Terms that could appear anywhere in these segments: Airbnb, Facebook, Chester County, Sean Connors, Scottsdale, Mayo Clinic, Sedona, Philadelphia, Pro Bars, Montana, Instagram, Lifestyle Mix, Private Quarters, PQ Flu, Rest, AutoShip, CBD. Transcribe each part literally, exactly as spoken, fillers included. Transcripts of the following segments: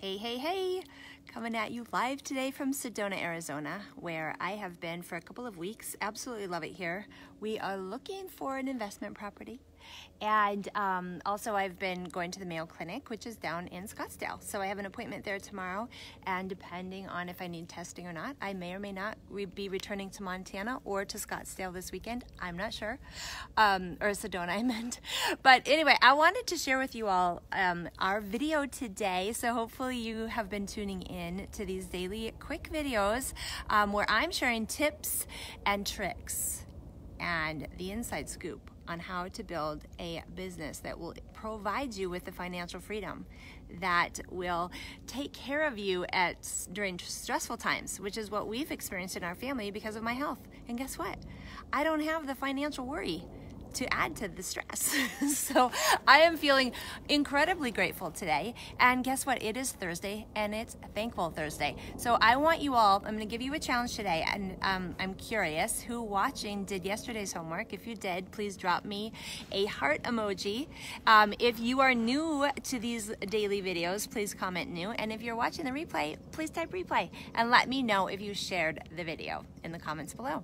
Hey, hey, hey! Coming at you live today from Sedona, Arizona, where I have been for a couple of weeks. Absolutely love it here. We are looking for an investment property. And um, also I've been going to the Mayo Clinic, which is down in Scottsdale. So I have an appointment there tomorrow. And depending on if I need testing or not, I may or may not re be returning to Montana or to Scottsdale this weekend. I'm not sure. Um, or Sedona, I meant. But anyway, I wanted to share with you all um, our video today. So hopefully you have been tuning in to these daily quick videos um, where I'm sharing tips and tricks and the inside scoop on how to build a business that will provide you with the financial freedom that will take care of you at during stressful times, which is what we've experienced in our family because of my health. And guess what? I don't have the financial worry to add to the stress. So I am feeling incredibly grateful today. And guess what? It is Thursday and it's Thankful Thursday. So I want you all, I'm gonna give you a challenge today. And um, I'm curious who watching did yesterday's homework. If you did, please drop me a heart emoji. Um, if you are new to these daily videos, please comment new. And if you're watching the replay, please type replay and let me know if you shared the video in the comments below.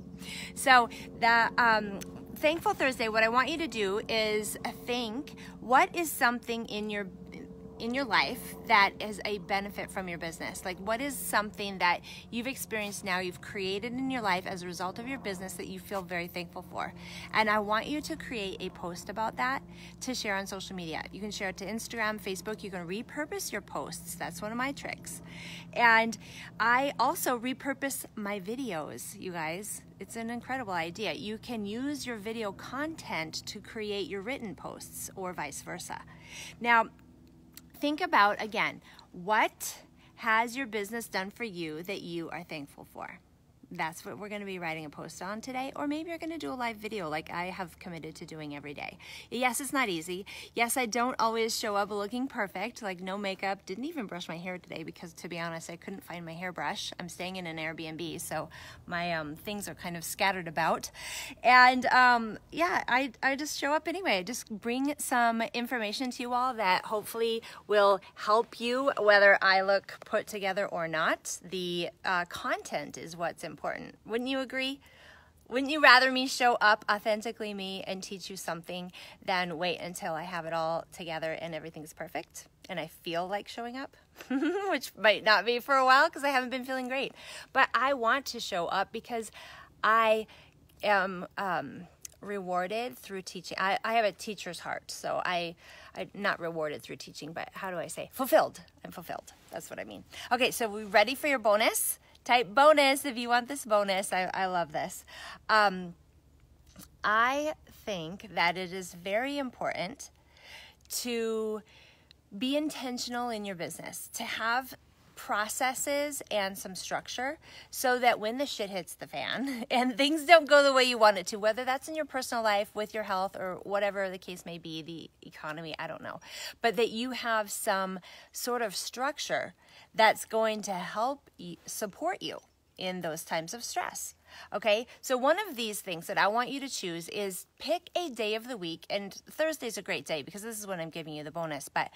So the, um, Thankful Thursday, what I want you to do is think, what is something in your in your life that is a benefit from your business? Like, what is something that you've experienced now, you've created in your life as a result of your business that you feel very thankful for? And I want you to create a post about that to share on social media. You can share it to Instagram, Facebook. You can repurpose your posts. That's one of my tricks. And I also repurpose my videos, you guys. It's an incredible idea. You can use your video content to create your written posts or vice versa. Now, think about, again, what has your business done for you that you are thankful for? That's what we're going to be writing a post on today, or maybe you're going to do a live video like I have committed to doing every day. Yes, it's not easy. Yes, I don't always show up looking perfect, like no makeup. Didn't even brush my hair today because, to be honest, I couldn't find my hairbrush. I'm staying in an Airbnb, so my um, things are kind of scattered about. And um, yeah, I, I just show up anyway. I just bring some information to you all that hopefully will help you, whether I look put together or not. The uh, content is what's important. Important. Wouldn't you agree? Wouldn't you rather me show up authentically me and teach you something than wait until I have it all together and everything's perfect and I feel like showing up? Which might not be for a while because I haven't been feeling great. But I want to show up because I am um, rewarded through teaching. I, I have a teacher's heart, so I, I'm not rewarded through teaching, but how do I say? Fulfilled. I'm fulfilled. That's what I mean. Okay, so we ready for your bonus? Type bonus if you want this bonus. I, I love this. Um, I think that it is very important to be intentional in your business, to have processes and some structure so that when the shit hits the fan and things don't go the way you want it to, whether that's in your personal life, with your health, or whatever the case may be, the economy, I don't know, but that you have some sort of structure that's going to help support you in those times of stress. Okay, so one of these things that I want you to choose is pick a day of the week, and Thursday's a great day because this is when I'm giving you the bonus, but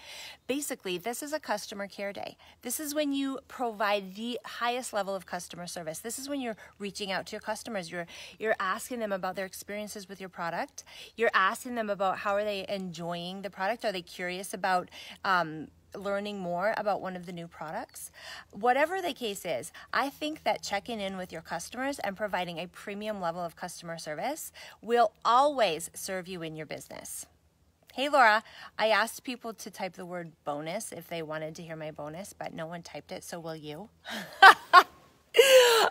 basically this is a customer care day. This is when you provide the highest level of customer service. This is when you're reaching out to your customers. You're, you're asking them about their experiences with your product. You're asking them about how are they enjoying the product. Are they curious about um, learning more about one of the new products? Whatever the case is, I think that checking in with your customers and providing a premium level of customer service will always serve you in your business. Hey Laura, I asked people to type the word bonus if they wanted to hear my bonus, but no one typed it, so will you?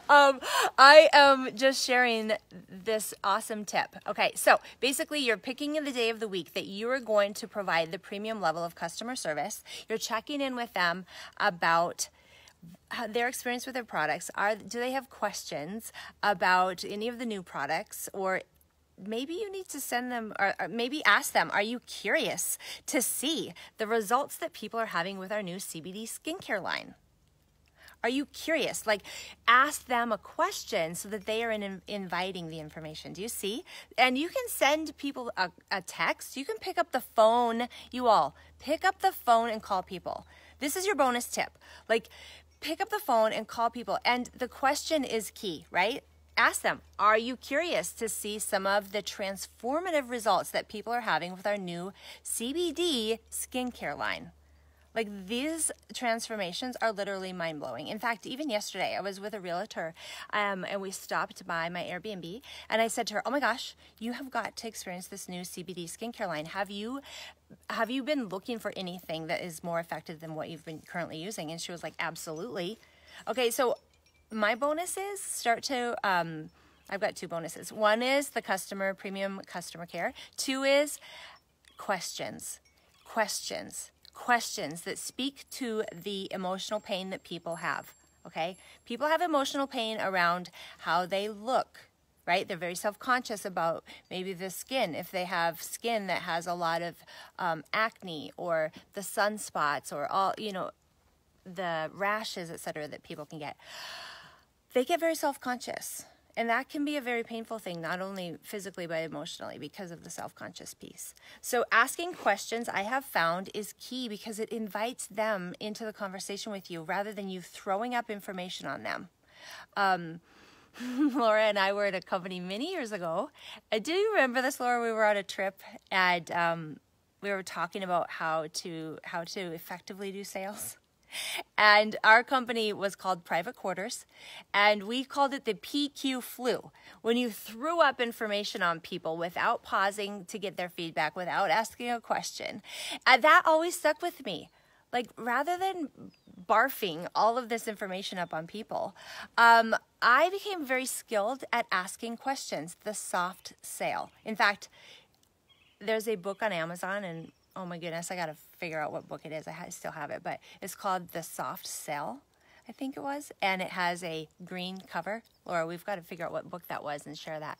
Um, I am just sharing this awesome tip. Okay, so basically you're picking the day of the week that you are going to provide the premium level of customer service. You're checking in with them about their experience with their products. Are, do they have questions about any of the new products, or maybe you need to send them, or maybe ask them, are you curious to see the results that people are having with our new C B D skincare line? Are you curious? Like, ask them a question so that they are in inviting the information. Do you see? And you can send people a, a text. You can pick up the phone. You all pick up the phone and call people. This is your bonus tip. Like, pick up the phone and call people. And the question is key, right? Ask them, are you curious to see some of the transformative results that people are having with our new C B D skincare line? Like, these transformations are literally mind-blowing. In fact, even yesterday, I was with a realtor um, and we stopped by my Airbnb and I said to her, oh my gosh, you have got to experience this new C B D skincare line. Have you, have you been looking for anything that is more effective than what you've been currently using? And she was like, absolutely. Okay, so my bonuses start to... Um, I've got two bonuses. One is the customer, premium customer care. Two is questions, questions. questions that speak to the emotional pain that people have, okay? People have emotional pain around how they look, right? They're very self-conscious about maybe the skin, if they have skin that has a lot of um, acne or the sunspots or all, you know, the rashes, et cetera, that people can get. They get very self-conscious. And that can be a very painful thing, not only physically, but emotionally because of the self-conscious piece. So asking questions, I have found, is key because it invites them into the conversation with you rather than you throwing up information on them. Um, Laura and I were at a company many years ago. Uh, do you remember this, Laura? We were on a trip and um, we were talking about how to, how to effectively do sales. And our company was called Private Quarters, and we called it the P Q Flu. When you threw up information on people without pausing to get their feedback, without asking a question, and that always stuck with me. Like, rather than barfing all of this information up on people, um, I became very skilled at asking questions, the soft sale. In fact, there's a book on Amazon, and oh my goodness, I got to figure out what book it is. I, ha I still have it, but it's called The Soft Sell, I think it was. And it has a green cover. Laura, we've got to figure out what book that was and share that.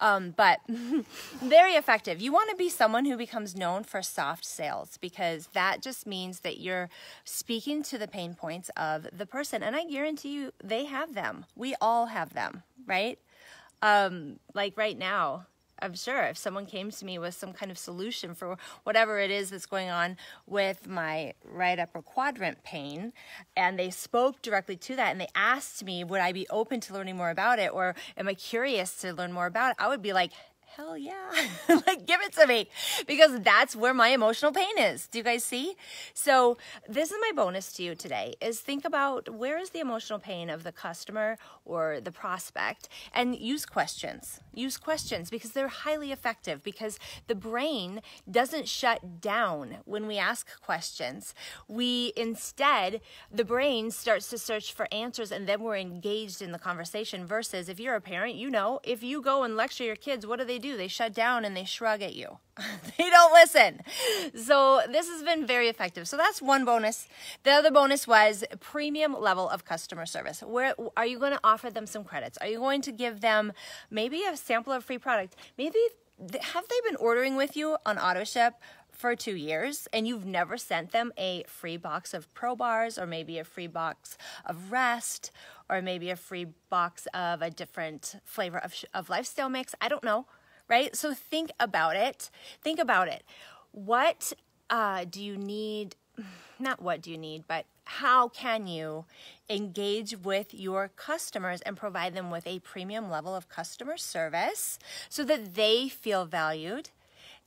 Um, but very effective. You want to be someone who becomes known for soft sales because that just means that you're speaking to the pain points of the person. And I guarantee you they have them. We all have them, right? Um, like right now. I'm sure if someone came to me with some kind of solution for whatever it is that's going on with my right upper quadrant pain, and they spoke directly to that and they asked me, would I be open to learning more about it, or am I curious to learn more about it? I would be like, hell yeah, like give it to me, because that's where my emotional pain is. Do you guys see? So this is my bonus to you today, is think about where is the emotional pain of the customer or the prospect and use questions. Use questions because they're highly effective, because the brain doesn't shut down when we ask questions. We instead, the brain starts to search for answers and then we're engaged in the conversation, versus if you're a parent, you know, if you go and lecture your kids, what do they do? They shut down and they shrug at you. They don't listen. So this has been very effective. So that's one bonus. The other bonus was premium level of customer service. Where are you going to offer them some credits? Are you going to give them maybe a sample of free product? Maybe have they been ordering with you on AutoShip for two years and you've never sent them a free box of Pro Bars, or maybe a free box of Rest, or maybe a free box of a different flavor of, of Lifestyle Mix? I don't know. Right? So think about it. Think about it. What uh, do you need? Not what do you need, but how can you engage with your customers and provide them with a premium level of customer service so that they feel valued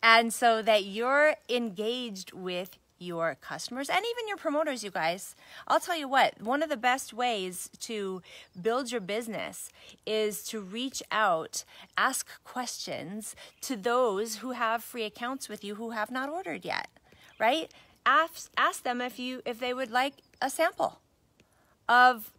and so that you're engaged with your customers and even your promoters, you guys. I'll tell you what, one of the best ways to build your business is to reach out, ask questions to those who have free accounts with you who have not ordered yet, right? Ask, ask them if you if they would like a sample of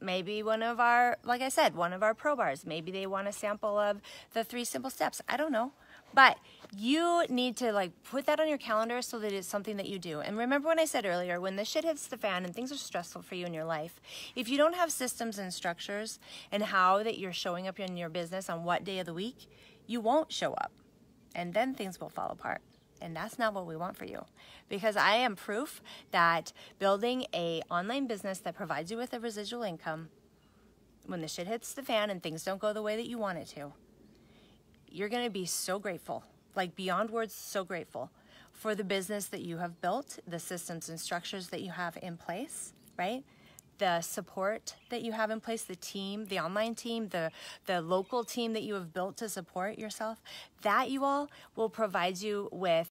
maybe one of our, like I said, one of our Pro Bars. Maybe they want a sample of the three simple steps. I don't know. But you need to like put that on your calendar so that it's something that you do. And remember when I said earlier, when the shit hits the fan and things are stressful for you in your life, if you don't have systems and structures and how that you're showing up in your business on what day of the week, you won't show up. And then things will fall apart. And that's not what we want for you, because I am proof that building a online business that provides you with a residual income, when the shit hits the fan and things don't go the way that you want it to, you're going to be so grateful, like beyond words, so grateful for the business that you have built, the systems and structures that you have in place, right? The support that you have in place, the team, the online team, the, the local team that you have built to support yourself, that you all will provide you with